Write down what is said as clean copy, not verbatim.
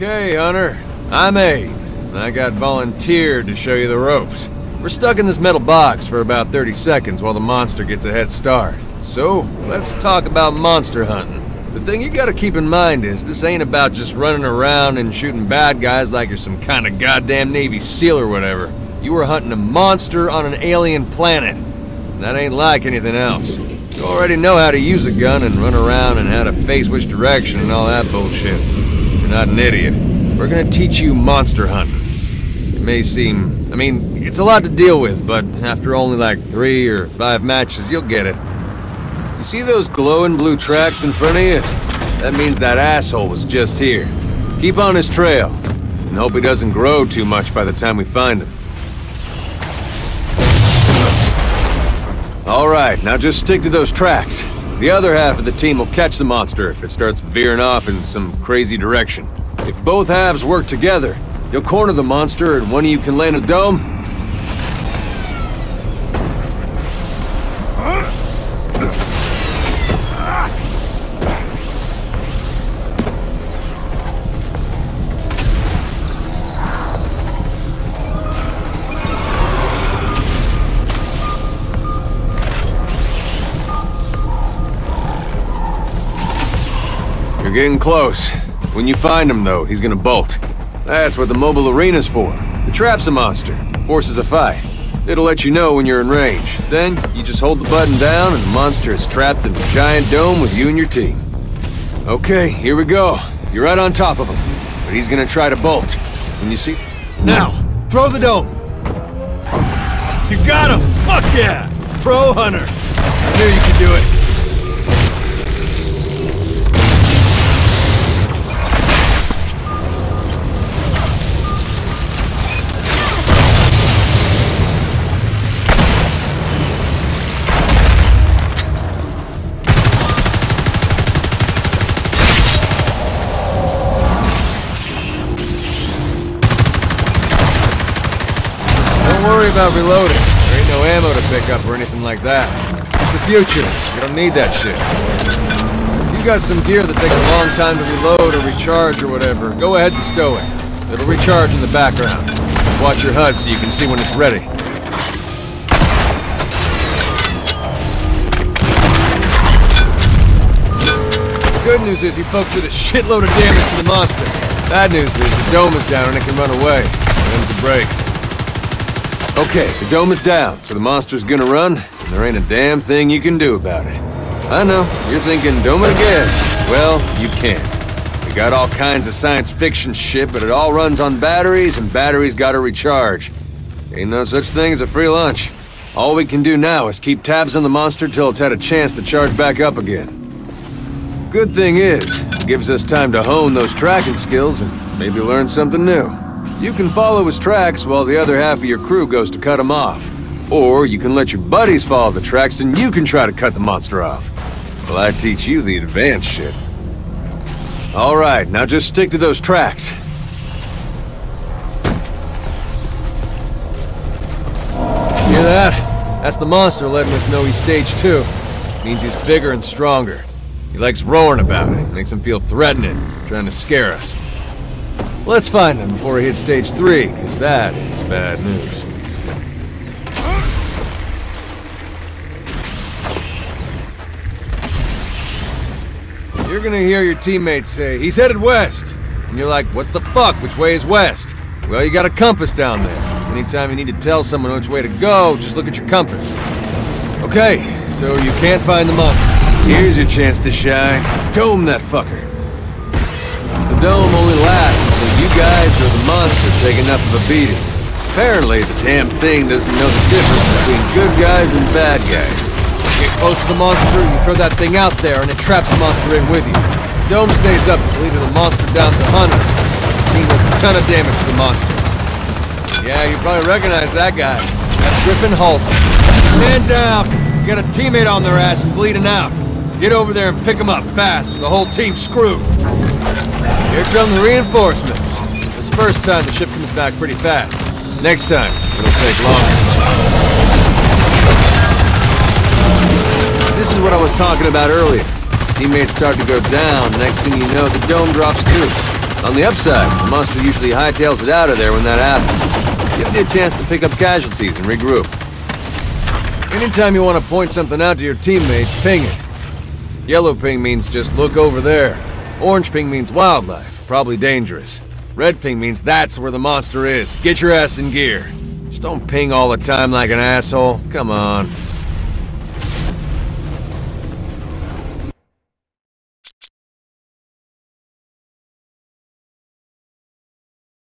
Okay, Hunter. I'm Abe, and I got volunteered to show you the ropes. We're stuck in this metal box for about 30 seconds while the monster gets a head start. So, let's talk about monster hunting. The thing you gotta keep in mind is, this ain't about just running around and shooting bad guys like you're some kind of goddamn Navy SEAL or whatever. You are hunting a monster on an alien planet. And that ain't like anything else. You already know how to use a gun and run around and how to face which direction and all that bullshit. You're not an idiot. We're gonna teach you monster hunting. It may seem... I mean, it's a lot to deal with, but after only like 3 or 5 matches, you'll get it. You see those glowing blue tracks in front of you? That means that asshole was just here. Keep on his trail, and hope he doesn't grow too much by the time we find him. Alright, now just stick to those tracks. The other half of the team will catch the monster if it starts veering off in some crazy direction. If both halves work together, you'll corner the monster and one of you can land a dome. You're getting close. When you find him, though, he's gonna bolt. That's what the mobile arena's for. It traps a monster, forces a fight. It'll let you know when you're in range. Then, you just hold the button down and the monster is trapped in a giant dome with you and your team. Okay, here we go. You're right on top of him. But he's gonna try to bolt. When you see... Now! Throw the dome! You got him! Fuck yeah! Pro hunter! I knew you could do it. About reloading. There ain't no ammo to pick up or anything like that. It's the future. You don't need that shit. If you got some gear that takes a long time to reload or recharge or whatever, go ahead and stow it. It'll recharge in the background. Watch your HUD so you can see when it's ready. The good news is you folks did a shitload of damage to the monster. Bad news is the dome is down and it can run away. When's the brakes. Okay, the dome is down, so the monster's gonna run, and there ain't a damn thing you can do about it. I know, you're thinking, dome it again. Well, you can't. We got all kinds of science fiction shit, but it all runs on batteries, and batteries gotta recharge. Ain't no such thing as a free lunch. All we can do now is keep tabs on the monster till it's had a chance to charge back up again. Good thing is, it gives us time to hone those tracking skills and maybe learn something new. You can follow his tracks while the other half of your crew goes to cut him off. Or you can let your buddies follow the tracks and you can try to cut the monster off. Well, I teach you the advanced shit. Alright, now just stick to those tracks. Hear that? That's the monster letting us know he's stage 2. It means he's bigger and stronger. He likes roaring about it. Makes him feel threatening, trying to scare us. Let's find him before he hits stage 3, because that is bad news. You're gonna hear your teammates say, he's headed west! And you're like, what the fuck, which way is west? Well, you got a compass down there. Anytime you need to tell someone which way to go, just look at your compass. Okay, so you can't find the monster. Here's your chance to shine. Dome that fucker. The dome only lasts until you guys or the monster take enough of a beating. Apparently, the damn thing doesn't know the difference between good guys and bad guys. You get close to the monster, you throw that thing out there, and it traps the monster in with you. The dome stays up until either the monster downs a hunter. The team does a ton of damage to the monster. Yeah, you probably recognize that guy. That's Griffin Halston. Man down! You got a teammate on their ass and bleeding out. Get over there and pick him up fast, or the whole team's screwed. Here come the reinforcements. This first time the ship comes back pretty fast. Next time, it'll take longer. This is what I was talking about earlier. Teammates start to go down, the next thing you know, the dome drops too. On the upside, the monster usually hightails it out of there when that happens. Gives you a chance to pick up casualties and regroup. Anytime you want to point something out to your teammates, ping it. Yellow ping means just look over there. Orange ping means wildlife, probably dangerous. Red ping means that's where the monster is. Get your ass in gear. Just don't ping all the time like an asshole. Come on.